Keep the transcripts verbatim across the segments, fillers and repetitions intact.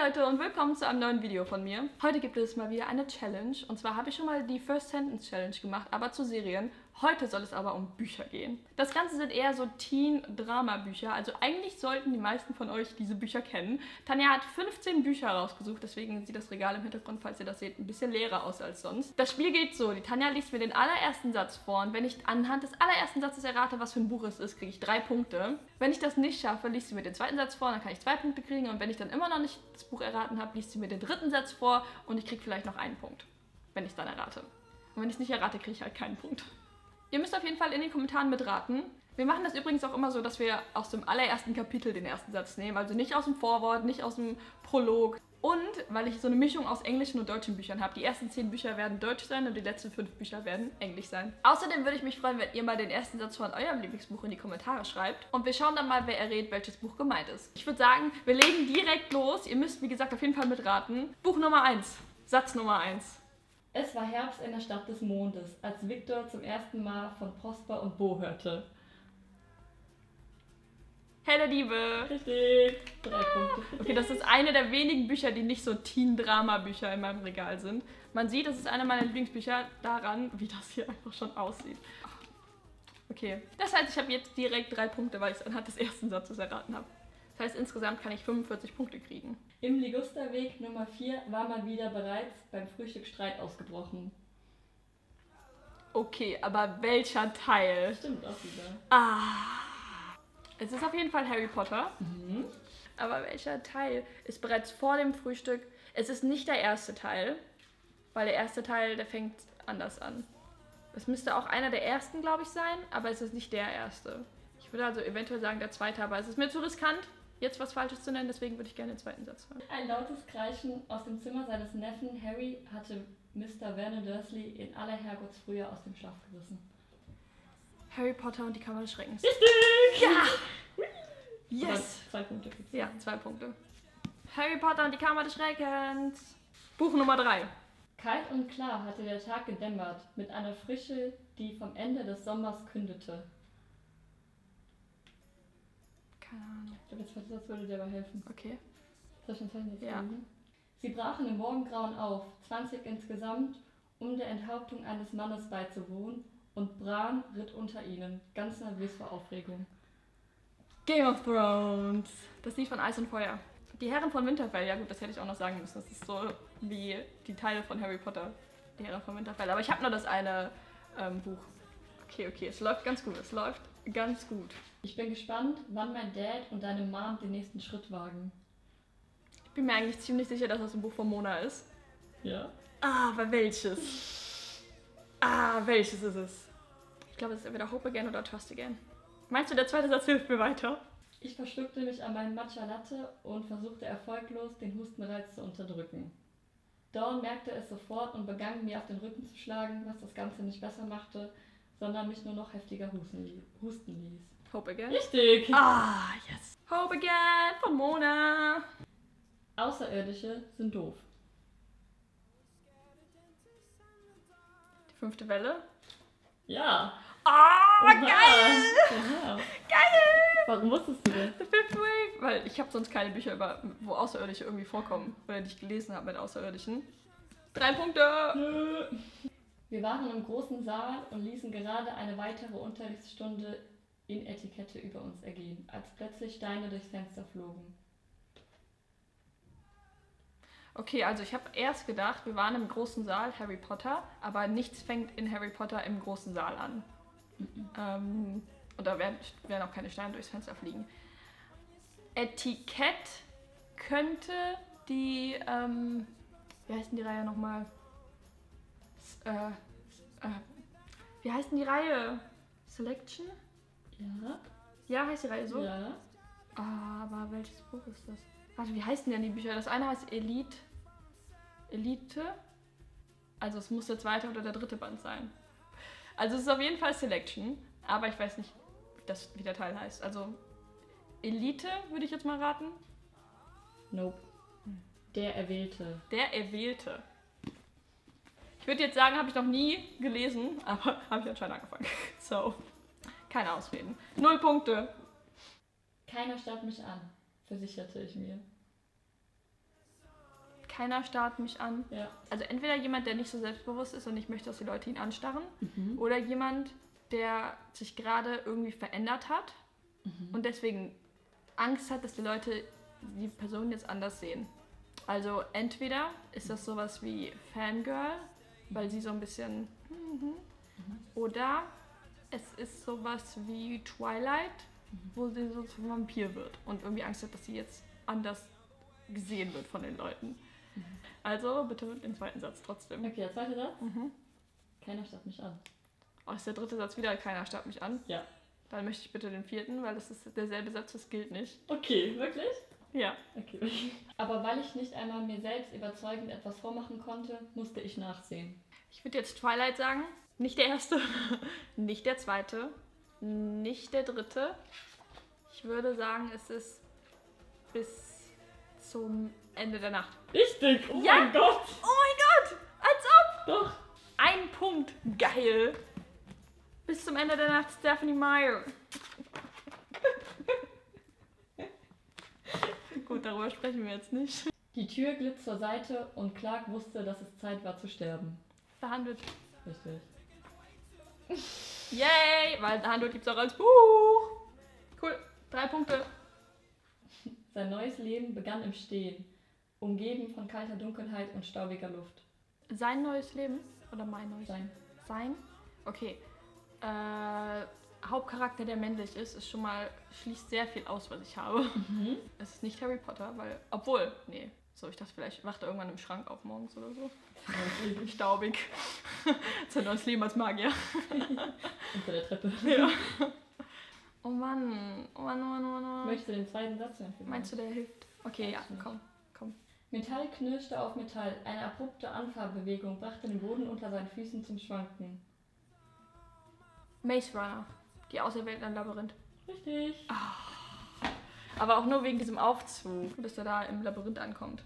Hey Leute und willkommen zu einem neuen Video von mir. Heute gibt es mal wieder eine Challenge und zwar habe ich schon mal die First Sentence Challenge gemacht, aber zu Serien. Heute soll es aber um Bücher gehen. Das Ganze sind eher so Teen-Drama-Bücher, also eigentlich sollten die meisten von euch diese Bücher kennen. Tanja hat fünfzehn Bücher rausgesucht, deswegen sieht das Regal im Hintergrund, falls ihr das seht, ein bisschen leerer aus als sonst. Das Spiel geht so, die Tanja liest mir den allerersten Satz vor und wenn ich anhand des allerersten Satzes errate, was für ein Buch es ist, kriege ich drei Punkte. Wenn ich das nicht schaffe, liest sie mir den zweiten Satz vor, dann kann ich zwei Punkte kriegen und wenn ich dann immer noch nicht das Buch erraten habe, liest sie mir den dritten Satz vor und ich kriege vielleicht noch einen Punkt, wenn ich es dann errate. Und wenn ich es nicht errate, kriege ich halt keinen Punkt. Ihr müsst auf jeden Fall in den Kommentaren mitraten. Wir machen das übrigens auch immer so, dass wir aus dem allerersten Kapitel den ersten Satz nehmen. Also nicht aus dem Vorwort, nicht aus dem Prolog. Und weil ich so eine Mischung aus englischen und deutschen Büchern habe. Die ersten zehn Bücher werden deutsch sein und die letzten fünf Bücher werden englisch sein. Außerdem würde ich mich freuen, wenn ihr mal den ersten Satz von eurem Lieblingsbuch in die Kommentare schreibt. Und wir schauen dann mal, wer errät, welches Buch gemeint ist. Ich würde sagen, wir legen direkt los. Ihr müsst, wie gesagt, auf jeden Fall mitraten. Buch Nummer eins. Satz Nummer eins. Es war Herbst in der Stadt des Mondes, als Viktor zum ersten Mal von Prosper und Bo hörte. Helle Diebe! Richtig! Drei Punkte. Okay, das ist eine der wenigen Bücher, die nicht so Teen-Drama-Bücher in meinem Regal sind. Man sieht, das ist eine meiner Lieblingsbücher daran, wie das hier einfach schon aussieht. Okay, das heißt, ich habe jetzt direkt drei Punkte, weil ich es anhand des ersten Satzes erraten habe. Das heißt, insgesamt kann ich fünfundvierzig Punkte kriegen. Im Ligusterweg Nummer vier war mal wieder bereits beim Frühstück Streit ausgebrochen. Okay, aber welcher Teil? Stimmt auch wieder. Ah, es ist auf jeden Fall Harry Potter. Mhm. Aber welcher Teil ist bereits vor dem Frühstück? Es ist nicht der erste Teil, weil der erste Teil, der fängt anders an. Es müsste auch einer der ersten, glaube ich, sein, aber es ist nicht der erste. Ich würde also eventuell sagen der zweite, aber es ist mir zu riskant, jetzt was Falsches zu nennen, deswegen würde ich gerne den zweiten Satz hören. Ein lautes Kreischen aus dem Zimmer seines Neffen Harry hatte Mister Vernon Dursley in aller Herrgottsfrühe aus dem Schlaf gerissen. Harry Potter und die Kammer des Schreckens. Richtig! Ja! Yes! Zwei Punkte. Ja, zwei Punkte. Harry Potter und die Kammer des Schreckens. Buch Nummer drei. Kalt und klar hatte der Tag gedämmert, mit einer Frische, die vom Ende des Sommers kündete. Keine Ahnung. Ich glaube, der zweite Satz würde dir aber helfen. Okay. Soll ich den zweiten Satz ja. Geben? Sie brachen im Morgengrauen auf, zwanzig insgesamt, um der Enthauptung eines Mannes beizuwohnen, und Bran ritt unter ihnen, ganz nervös vor Aufregung. Game of Thrones. Das Lied von Eis und Feuer. Die Herren von Winterfell, ja gut, das hätte ich auch noch sagen müssen. Das ist so wie die Teile von Harry Potter. Die Herren von Winterfell. Aber ich habe nur das eine ähm, Buch. Okay, okay, es läuft ganz gut, es läuft ganz gut. Ich bin gespannt, wann mein Dad und deine Mom den nächsten Schritt wagen. Ich bin mir eigentlich ziemlich sicher, dass das ein Buch von Mona ist. Ja. Ah, aber welches? Ah, welches ist es? Ich glaube, es ist entweder Hope Again oder Trust Again. Meinst du, der zweite Satz hilft mir weiter? Ich verschluckte mich an meinen Matcha Latte und versuchte erfolglos, den Hustenreiz zu unterdrücken. Dawn merkte es sofort und begann, mir auf den Rücken zu schlagen, was das Ganze nicht besser machte, sondern mich nur noch heftiger husten ließ. Hope Again? Richtig! Ah, yes! Hope Again von Mona! Außerirdische sind doof. Die fünfte Welle? Ja! Ah, oh, geil! Ja. Geil! Warum wusstest du das? The Fifth Wave! Weil ich habe sonst keine Bücher, über, wo Außerirdische irgendwie vorkommen. Oder die ich gelesen habe mit Außerirdischen. Drei Punkte! Nö. Wir waren im großen Saal und ließen gerade eine weitere Unterrichtsstunde in Etikette über uns ergehen, als plötzlich Steine durchs Fenster flogen. Okay, also ich habe erst gedacht, wir waren im großen Saal Harry Potter, aber nichts fängt in Harry Potter im großen Saal an. Mhm. Ähm, und da werden, werden auch keine Steine durchs Fenster fliegen. Etikette könnte die, ähm, wie heißt denn die Reihe nochmal? Äh, äh, wie heißt denn die Reihe? Selection? Ja. Ja, heißt die Reihe so? Ja. Ah, aber welches Buch ist das? Warte, wie heißen denn die Bücher? Das eine heißt Elite. Elite? Also es muss der zweite oder der dritte Band sein. Also es ist auf jeden Fall Selection, aber ich weiß nicht, das, wie der Teil heißt. Also Elite würde ich jetzt mal raten. Nope. Der Erwählte. Der Erwählte. Ich würde jetzt sagen, habe ich noch nie gelesen, aber habe ich anscheinend angefangen. So, keine Ausreden. Null Punkte. Keiner starrt mich an, versicherte ich mir. keiner starrt mich an. Ja. Also entweder jemand, der nicht so selbstbewusst ist und nicht möchte, dass die Leute ihn anstarren, mhm. oder jemand, der sich gerade irgendwie verändert hat mhm. und deswegen Angst hat, dass die Leute die Person jetzt anders sehen. Also entweder ist das sowas wie Fangirl, weil sie so ein bisschen... Mhm. Oder es ist sowas wie Twilight, mhm. wo sie so zum Vampir wird und irgendwie Angst hat, dass sie jetzt anders gesehen wird von den Leuten. Mhm. Also bitte den zweiten Satz trotzdem. Okay, der zweite Satz? Mhm. Keiner starrt mich an. Oh, ist der dritte Satz wieder keiner starrt mich an? Ja. Dann möchte ich bitte den vierten, weil das ist derselbe Satz, das gilt nicht. Okay, wirklich? Ja. Okay. Aber weil ich nicht einmal mir selbst überzeugend etwas vormachen konnte, musste ich nachsehen. Ich würde jetzt Twilight sagen. Nicht der erste, nicht der zweite, nicht der dritte. Ich würde sagen, es ist bis zum Ende der Nacht. Richtig! Oh ja. Mein Gott! Oh mein Gott! Als ob! Doch! Ein Punkt! Geil! Bis zum Ende der Nacht, Stephanie Meyer. Gut, darüber sprechen wir jetzt nicht. Die Tür glitt zur Seite und Clark wusste, dass es Zeit war zu sterben. Verhandelt. Richtig. Yay! Weil Handel gibt's auch als Buch. Cool. Drei Punkte. Sein neues Leben begann im Stehen, umgeben von kalter Dunkelheit und staubiger Luft. Sein neues Leben? Oder mein neues? Sein. Sein? Okay. Äh, Hauptcharakter, der männlich ist, ist schon mal, schließt sehr viel aus, was ich habe. Mhm. Es ist nicht Harry Potter, weil, obwohl, nee. So, ich dachte, vielleicht wacht er irgendwann im Schrank auf morgens oder so. Staubig. Sein neues Leben als Magier. Unter der Treppe. Ja. Oh Mann. Oh Mann, oh Mann, oh Mann. Möchtest du den zweiten Satz hören? Meinst du, der hilft? Okay, ja, komm, komm. Metall knirschte auf Metall. Eine abrupte Anfahrbewegung brachte den Boden unter seinen Füßen zum Schwanken. Maze Runner. Die Auserwählten im Labyrinth. Richtig. Oh. Aber auch nur wegen diesem Aufzug, bis er da im Labyrinth ankommt.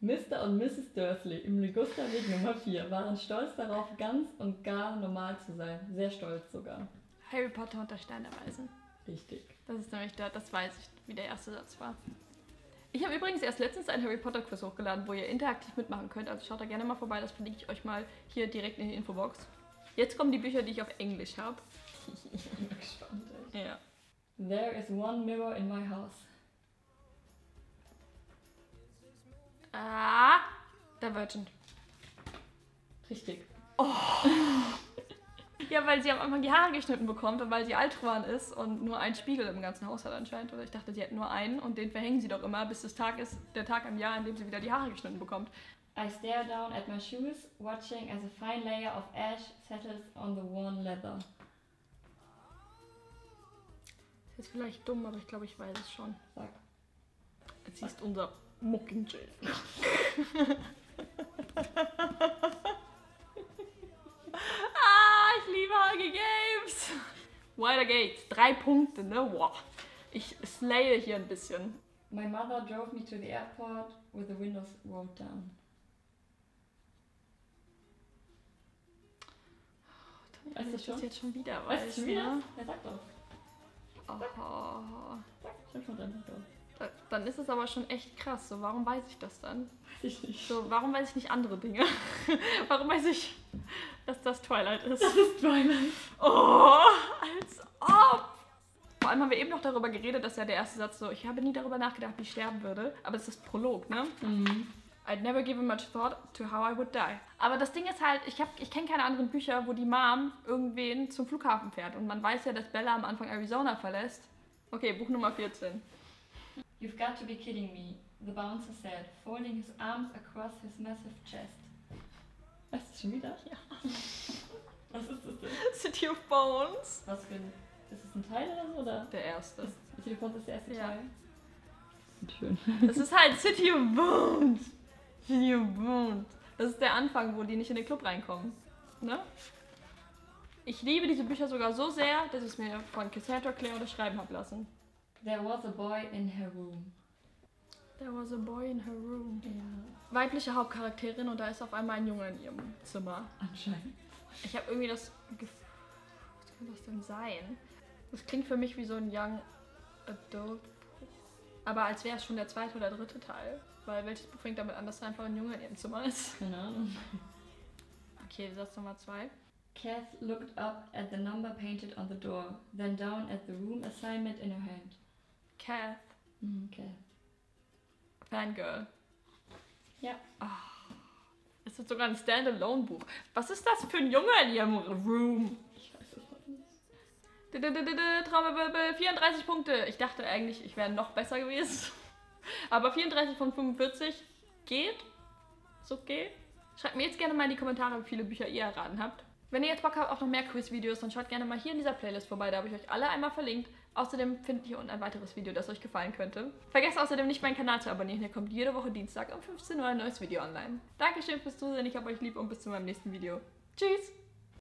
Mister und Missus Dursley im Ligusterweg Nummer vier waren stolz darauf, ganz und gar normal zu sein. Sehr stolz sogar. Harry Potter und der Stein der Weisen. Richtig. Das ist nämlich da, das weiß ich, wie der erste Satz war. Ich habe übrigens erst letztens einen Harry Potter Quiz hochgeladen, wo ihr interaktiv mitmachen könnt. Also schaut da gerne mal vorbei, das verlinke ich euch mal hier direkt in die Infobox. Jetzt kommen die Bücher, die ich auf Englisch habe. Ich bin gespannt. Ja. There is one mirror in my house. Ah, Divergent. Richtig. Oh. Ja, weil sie am Anfang die Haare geschnitten bekommt und weil sie Altruan ist und nur einen Spiegel im ganzen Haus hat anscheinend. Oder ich dachte, sie hätten nur einen und den verhängen sie doch immer, bis das Tag ist, der Tag im Jahr, an dem sie wieder die Haare geschnitten bekommt. I stare down at my shoes, watching as a fine layer of ash settles on the worn leather. Ist vielleicht dumm, aber ich glaube, ich weiß es schon. Sag. Jetzt siehst du unser Mockingjay. Ah, ich liebe Hunger Games. Wider Gates, drei Punkte, ne? Wow. Ich slaye hier ein bisschen. My mother drove me to the airport with the windows rolled down. Oh, weißt du schon? Jetzt schon wieder, weißt, weißt du schon wieder? Ne? Ja, sag doch. Oh. Dann ist es aber schon echt krass. So, warum weiß ich das dann? Weiß ich nicht. So, warum weiß ich nicht andere Dinge? Warum weiß ich, dass das Twilight ist? Das ist Twilight. Oh, als ob! Vor allem haben wir eben noch darüber geredet, dass ja der erste Satz so, ich habe nie darüber nachgedacht, wie ich sterben würde. Aber das ist Prolog, ne? Mhm. I'd never given much thought to how I would die. Aber das Ding ist halt, ich, ich kenne keine anderen Bücher, wo die Mom irgendwen zum Flughafen fährt. Und man weiß ja, dass Bella am Anfang Arizona verlässt. Okay, Buch Nummer vierzehn. You've got to be kidding me, the bouncer said, folding his arms across his massive chest. Weißt du schon wieder? Ja. Was ist das denn? City of Bones. Was für ein... Ist das ein Teil oder so? Oder? Der erste. City of Bones ist der erste ja. Teil? Schön. Das ist halt City of Bones. Das ist der Anfang, wo die nicht in den Club reinkommen. Ne? Ich liebe diese Bücher sogar so sehr, dass ich es mir von Cassandra Claire unterschreiben habe lassen. There was a boy in her room. There was a boy in her room. Ja. Weibliche Hauptcharakterin und da ist auf einmal ein Junge in ihrem Zimmer. Anscheinend. Ich habe irgendwie das Gefühl, was kann das denn sein? Das klingt für mich wie so ein Young Adult. Aber als wäre es schon der zweite oder dritte Teil. Weil welches Buch fängt damit an, dass da einfach ein Junge in ihrem Zimmer ist? Keine Ahnung. Okay, wir setzen Nummer zwei. Cath looked up at the number painted on the door, then down at the room assignment in her hand. Cath. Mhm, Cath. Fangirl. Ja. Oh, es ist sogar ein Standalone-Buch. Was ist das für ein Junge in ihrem Room? Ich weiß es nicht. Trommelwirbel, vierunddreißig Punkte. Ich dachte eigentlich, ich wäre noch besser gewesen. Aber vierunddreißig von fünfundvierzig geht. Ist okay. Schreibt mir jetzt gerne mal in die Kommentare, wie viele Bücher ihr erraten habt. Wenn ihr jetzt Bock habt auf noch mehr Quiz-Videos, dann schaut gerne mal hier in dieser Playlist vorbei, da habe ich euch alle einmal verlinkt. Außerdem findet ihr unten ein weiteres Video, das euch gefallen könnte. Vergesst außerdem nicht, meinen Kanal zu abonnieren, hier kommt jede Woche Dienstag um fünfzehn Uhr ein neues Video online. Dankeschön fürs Zusehen, ich hab euch lieb und bis zu meinem nächsten Video. Tschüss!